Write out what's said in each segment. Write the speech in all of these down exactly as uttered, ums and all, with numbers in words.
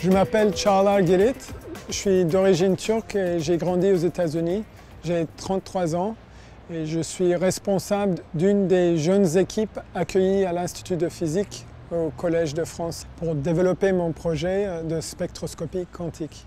Je m'appelle Caglar Girit, je suis d'origine turque et j'ai grandi aux États-Unis. J'ai trente-trois ans et je suis responsable d'une des jeunes équipes accueillies à l'Institut de physique au Collège de France pour développer mon projet de spectroscopie quantique.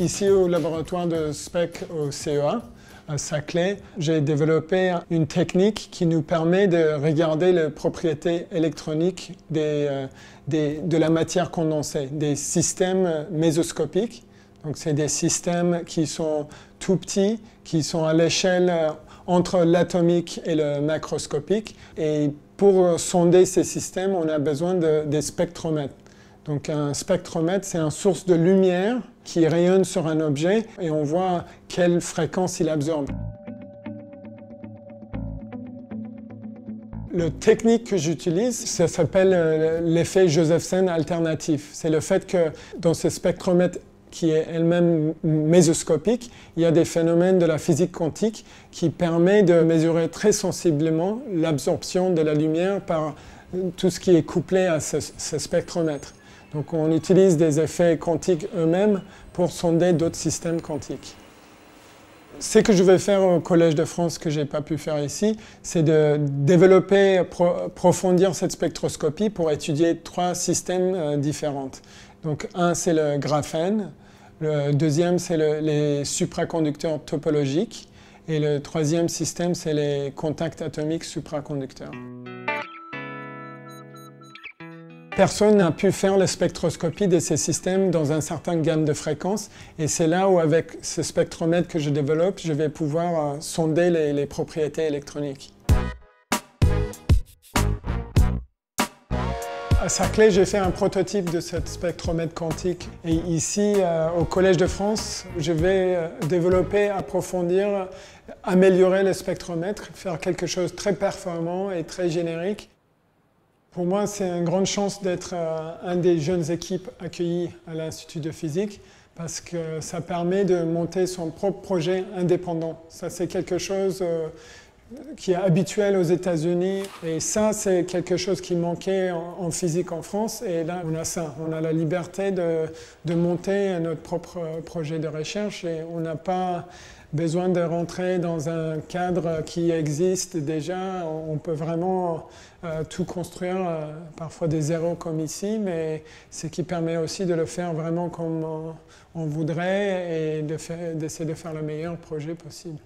Ici au laboratoire de S P E C au C E A, à Saclay, j'ai développé une technique qui nous permet de regarder les propriétés électroniques des, des, de la matière condensée, des systèmes mésoscopiques. Donc c'est des systèmes qui sont tout petits, qui sont à l'échelle entre l'atomique et le macroscopique. Et pour sonder ces systèmes, on a besoin de, des spectromètres. Donc un spectromètre, c'est une source de lumière qui rayonne sur un objet et on voit quelle fréquence il absorbe. La technique que j'utilise, ça s'appelle l'effet Josephson alternatif. C'est le fait que dans ce spectromètre qui est elle-même mésoscopique, il y a des phénomènes de la physique quantique qui permettent de mesurer très sensiblement l'absorption de la lumière par tout ce qui est couplé à ce, ce spectromètre. Donc on utilise des effets quantiques eux-mêmes pour sonder d'autres systèmes quantiques. Ce que je vais faire au Collège de France que je n'ai pas pu faire ici, c'est de développer, approfondir cette spectroscopie pour étudier trois systèmes différents. Donc un, c'est le graphène, le deuxième, c'est le, les supraconducteurs topologiques et le troisième système, c'est les contacts atomiques supraconducteurs. Personne n'a pu faire la spectroscopie de ces systèmes dans un certain gamme de fréquences et c'est là où, avec ce spectromètre que je développe, je vais pouvoir euh, sonder les, les propriétés électroniques. À Saclay, j'ai fait un prototype de ce spectromètre quantique et ici, euh, au Collège de France, je vais euh, développer, approfondir, améliorer le spectromètre, faire quelque chose de très performant et très générique. Pour moi, c'est une grande chance d'être euh, un des jeunes équipes accueillies à l'Institut de physique parce que ça permet de monter son propre projet indépendant. Ça, c'est quelque chose euh, qui est habituel aux États-Unis et ça, c'est quelque chose qui manquait en, en physique en France et là, on a ça. On a la liberté de, de monter notre propre projet de recherche et on n'a pas besoin de rentrer dans un cadre qui existe déjà. On peut vraiment euh, tout construire, euh, parfois des zéros comme ici, mais ce qui permet aussi de le faire vraiment comme euh, on voudrait et d'essayer de, de faire le meilleur projet possible.